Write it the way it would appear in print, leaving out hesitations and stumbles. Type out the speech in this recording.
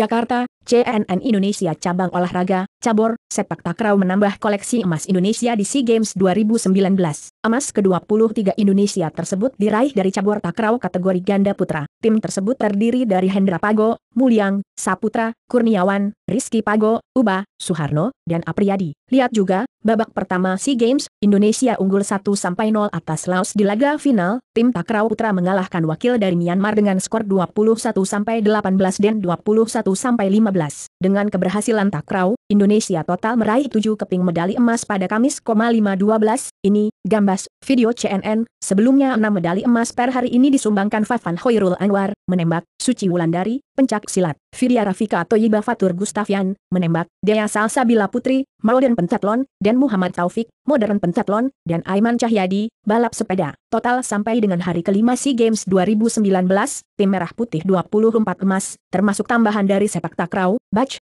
Jakarta, CNN Indonesia cabang olahraga, cabor, sepak takraw menambah koleksi emas Indonesia di SEA Games 2019. Emas ke-23 Indonesia tersebut diraih dari cabor takraw kategori ganda putra. Tim tersebut terdiri dari Hendra Pago, Muliang, Saputra, Kurniawan, Rizky Pago, Uba, Suharno, dan Apriyadi. Lihat juga, babak pertama SEA Games, Indonesia unggul 1-0 atas Laos di laga final. Tim takraw putra mengalahkan wakil dari Myanmar dengan skor 21-18 dan 21-15. Dengan keberhasilan takraw, Indonesia total meraih 7 keping medali emas pada Kamis, 5/12. Ini Gambas, video CNN. Sebelumnya 6 medali emas per hari ini disumbangkan Fafan Hoirul Anwar, menembak, Suci Wulandari, pencak silat, Filia Rafika Toibavatur Gustavian, menembak, Dea Salsa Bila Putri, modern pencatlon, dan Muhammad Taufik, modern pencatlon, dan Aiman Cahyadi, balap sepeda. Total sampai dengan hari kelima SEA Games 2019, tim merah putih 24 emas, termasuk tambahan dari sepak takraw, batch,